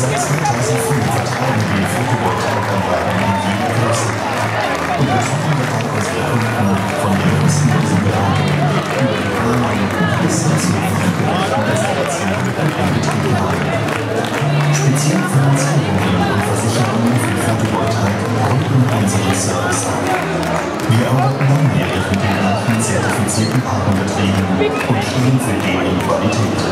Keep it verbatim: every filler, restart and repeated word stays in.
seit zweitausendfünf vertreiben die Photovoltaikanlagen in jedem Klassen und versuchen davon aus Kunden von der kostenlosen Werbung über die Anlagen bis hin zu verantwortlichen Installationen und Betrieb haben. Speziell Finanzierungen und Versicherungen für Photovoltaik gründen unsere Service an. Wir arbeiten langjährig mit den gleichen zertifizierten Partnerbetrieben und stehen für deren Qualität.